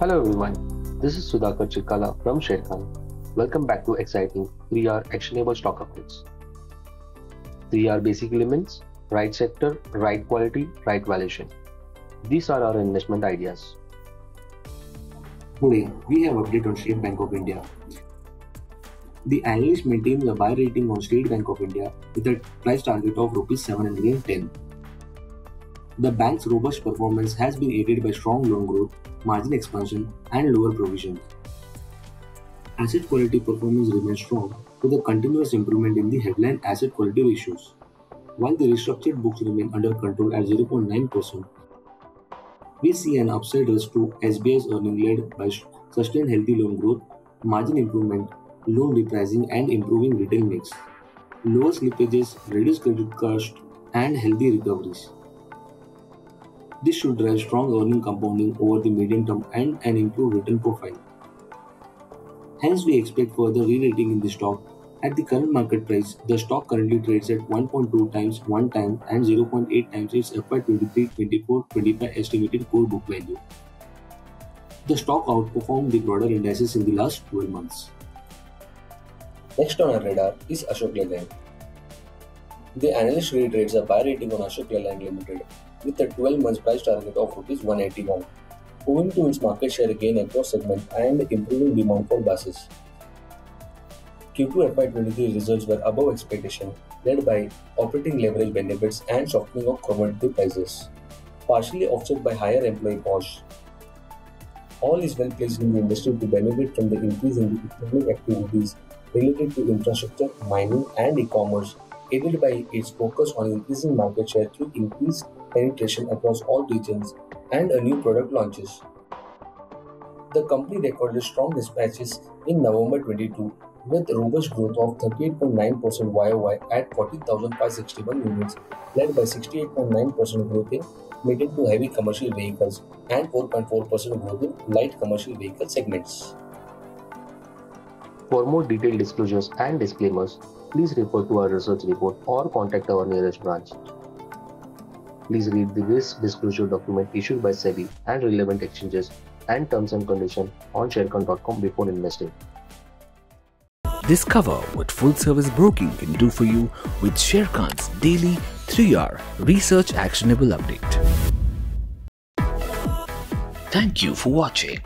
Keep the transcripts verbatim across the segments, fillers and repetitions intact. Hello everyone, this is Sudhakar Chikala from ShareKhan. Welcome back to exciting three R actionable stock updates. three R basic elements: right sector, right quality, right valuation. These are our investment ideas. Today, we have update on State Bank of India. The analyst maintains a buy rating on State Bank of India with a price target of rupees seven hundred ten. The bank's robust performance has been aided by strong loan growth, margin expansion, and lower provisions. Asset quality performance remains strong with a continuous improvement in the headline asset quality ratios, while the restructured books remain under control at zero point nine percent. We see an upside risk to S B I's earnings led by sustained healthy loan growth, margin improvement, loan repricing, and improving retail mix, lower slippages, reduced credit cost, and healthy recoveries. This should drive strong earning compounding over the medium term and an improved return profile. Hence, we expect further re-rating in the stock. At the current market price, the stock currently trades at one point two times one time and zero point eight times its F Y twenty-three, twenty-four, twenty-five estimated core book value. The stock outperformed the broader indices in the last twelve months. Next on our radar is Ashok Leyland. The analyst reiterates a buy rating on Ashok Leyland Limited with a twelve month price target of rupees one hundred eighty-one, owing to its market share gain across segments and improving demand for buses. Q two F Y twenty-three results were above expectation, led by operating leverage benefits and softening of commodity prices, partially offset by higher employee costs. All is well placed in the industry to benefit from the increase in the economic activities related to infrastructure, mining, and e-commerce, aided by its focus on increasing market share through increased penetration across all regions and a new product launches. The company recorded strong dispatches in November twenty-two with robust growth of thirty-eight point nine percent Y O Y at forty thousand five hundred sixty-one units, led by sixty-eight point nine percent growth in medium to heavy commercial vehicles and four point four percent growth in light commercial vehicle segments. For more detailed disclosures and disclaimers, please refer to our research report or contact our nearest branch. Please read the risk disclosure document issued by SEBI and relevant exchanges and terms and conditions on sharekhan dot com before investing. Discover what full-service broking can do for you with ShareKhan's daily three R research actionable update. Thank you for watching.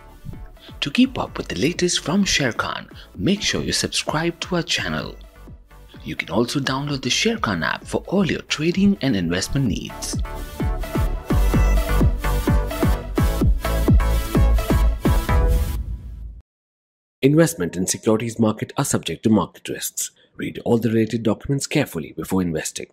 To keep up with the latest from ShareKhan, make sure you subscribe to our channel. You can also download the ShareKhan app for all your trading and investment needs. Investment in securities market are subject to market risks. Read all the related documents carefully before investing.